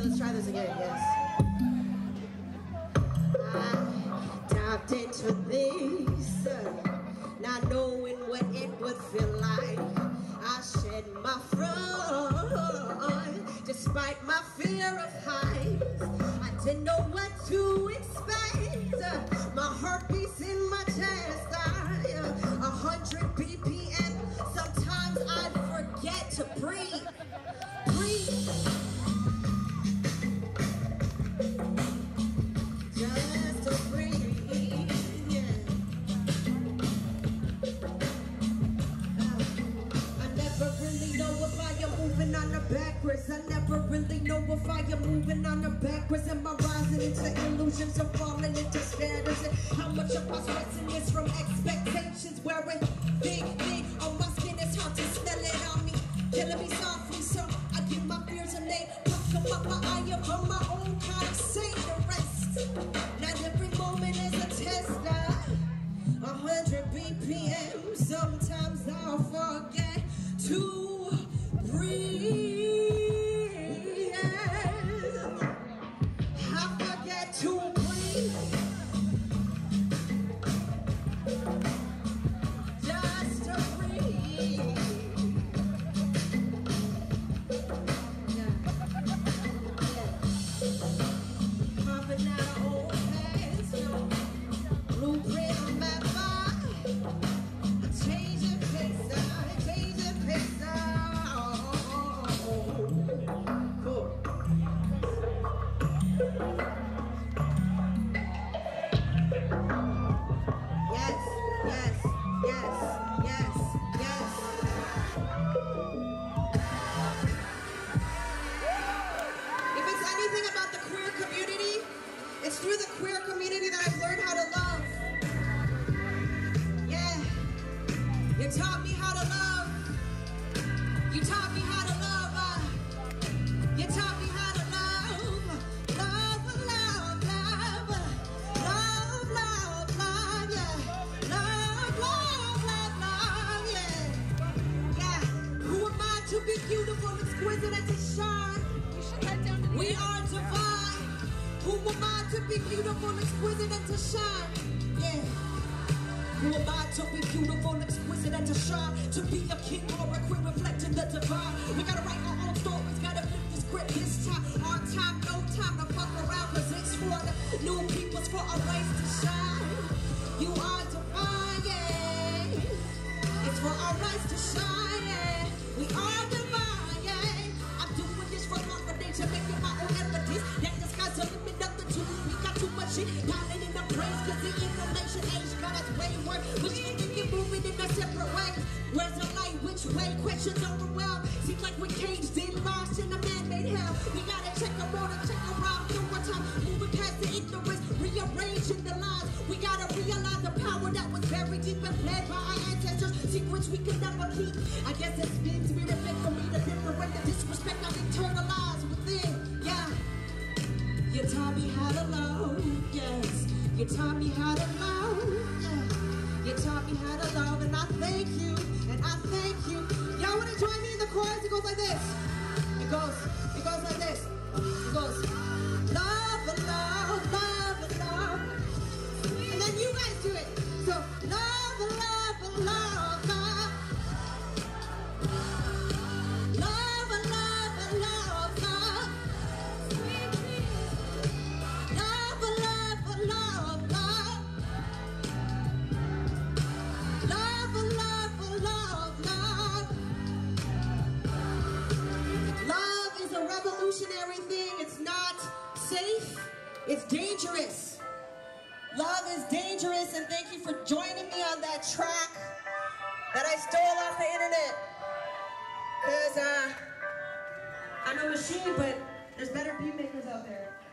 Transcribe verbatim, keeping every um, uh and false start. Okay, let's try this again, yes. I dived into this, not knowing what it would feel like. I shed my front, despite my fear of heights. I didn't know what to expect, my heartbeat's in my chest. A hundred B P M, sometimes I forget to breathe, breathe. I never really know if I am moving on or backwards. Am I rising into illusions or falling into shadows? And how much of my stressing is from expectations? Wearing big, big on my skin, it's hard to smell it on me. Killing me softly, so I give my fears a name. Puff them up, my eye up on my own kind of say the rest. Not every moment is a test. A hundred B P M, sometimes I'll forget to breathe. It's through the queer community that I've learned how to love. Yeah. You taught me how to love. You taught me how to love. Uh. You taught me how to love. Love, love, love. Love, love, love, yeah. Love, love, love, love, yeah. Yeah. Who am I to be beautiful, exquisite, and to shine? You should head down to the We are divine. Who am I to be beautiful, exquisite, and to shine? Yeah. Who am I to be beautiful, exquisite, and to shine? To be a king or a queen, reflecting the divine. We gotta write our own stories, gotta flip the script this time. Our time, no time to fuck around, cause it's for the new peoples, for our race to shine. You are divine, yeah. It's for our race to shine, yeah. We are divine, yeah. I'm doing this for my nation, making my own evidence. That the sky's a limit. Piling in the praise, cause the information age got us way worse. We should be moving in a separate way. Where's the light? Which way? Questions overwhelmed. Seems like we're caged in, lost in a man-made hell. We gotta check our road and check around through our time. Moving past the ignorance, rearranging the lines. We gotta realize the power that was buried deep and fled by our ancestors. Secrets we could never keep. I guess it's been spirit meant for me to liberate the disrespect I've internalized within. Yeah. You taught me how to love, yes. You taught me how to love, yeah. You taught me how to love, and I thank you, and I thank you. Y'all wanna join me in the chorus? It goes like this. It goes, it goes like this. It goes, love, love, love, love. And then you guys do it. So, love, love, love, love. Love, love, love, love. It's dangerous. Love is dangerous, and thank you for joining me on that track that I stole off the internet. Because uh, I'm a machine, but there's better beat makers out there.